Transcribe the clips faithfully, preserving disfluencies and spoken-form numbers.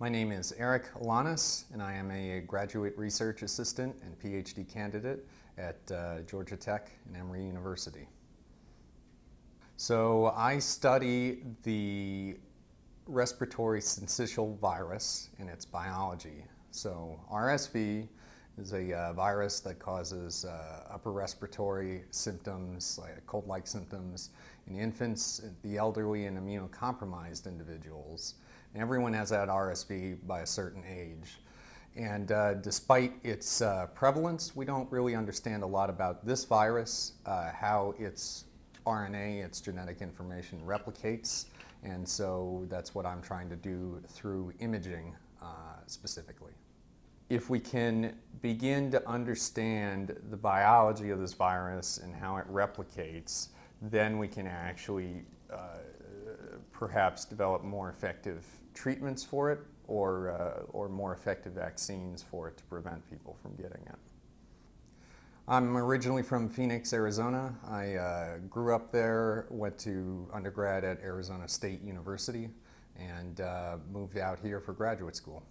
My name is Eric Alonas, and I am a graduate research assistant and PhD candidate at uh, Georgia Tech and Emory University. So I study the respiratory syncytial virus and its biology. So R S V is a uh, virus that causes uh, upper respiratory symptoms, like cold-like symptoms, in infants, the elderly, and immunocompromised individuals. Everyone has had R S V by a certain age, and uh, despite its uh, prevalence, we don't really understand a lot about this virus, uh, how its R N A, its genetic information, replicates, and so that's what I'm trying to do through imaging uh, specifically. If we can begin to understand the biology of this virus and how it replicates, then we can actually uh, perhaps develop more effective treatments for it, or, uh, or more effective vaccines for it to prevent people from getting it. I'm originally from Phoenix, Arizona. I uh, grew up there, went to undergrad at Arizona State University, and uh, moved out here for graduate school.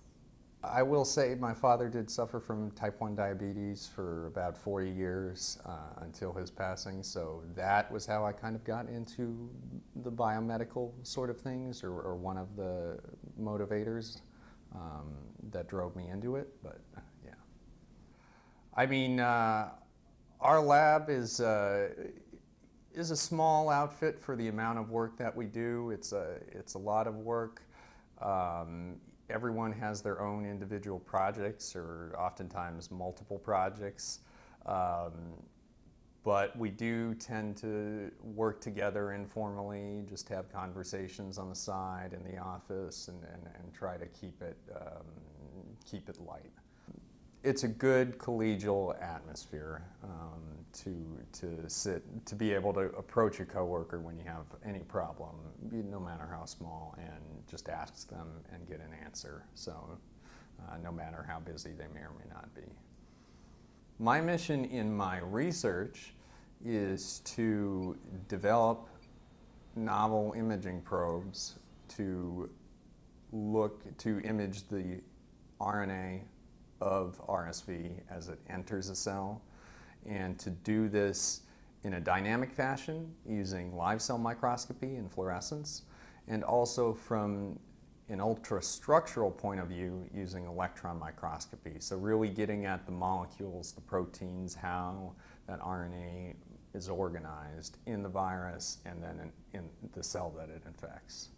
I will say my father did suffer from type one diabetes for about forty years uh, until his passing, so that was how I kind of got into the biomedical sort of things, or, or one of the motivators um, that drove me into it, but yeah. I mean, uh, our lab is, uh, is a small outfit for the amount of work that we do. It's a, it's a lot of work. Um, Everyone has their own individual projects, or oftentimes multiple projects, um, but we do tend to work together informally, just have conversations on the side in the office, and, and, and try to keep it, um, keep it light. It's a good collegial atmosphere um, to, to sit, to be able to approach a coworker when you have any problem, no matter how small, and just ask them and get an answer. So uh, no matter how busy they may or may not be. My mission in my research is to develop novel imaging probes to look, to image the R N A of R S V as it enters a cell, and to do this in a dynamic fashion using live cell microscopy and fluorescence, and also from an ultrastructural point of view using electron microscopy. So really getting at the molecules, the proteins, how that R N A is organized in the virus and then in, in the cell that it infects.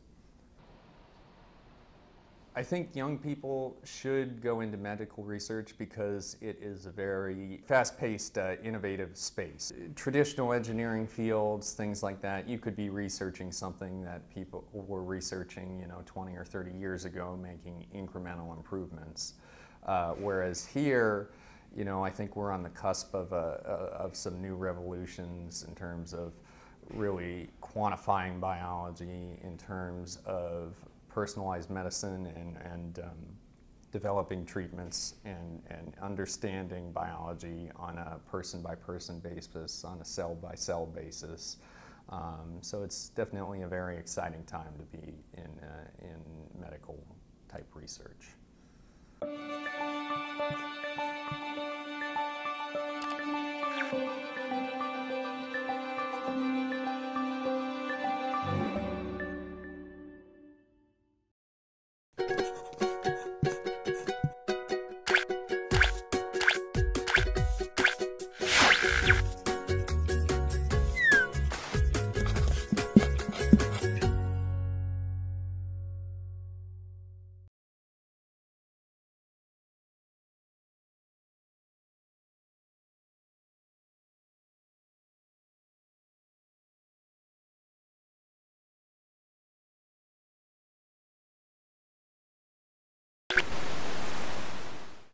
I think young people should go into medical research because it is a very fast-paced, uh, innovative space. Traditional engineering fields, things like that, you could be researching something that people were researching, you know, twenty or thirty years ago, making incremental improvements. Uh, whereas here, you know, I think we're on the cusp of, uh, uh, of some new revolutions in terms of really quantifying biology, in terms of personalized medicine, and, and um, developing treatments, and, and understanding biology on a person-by-person basis, on a cell-by-cell basis. Um, so it's definitely a very exciting time to be in, uh, in medical-type research.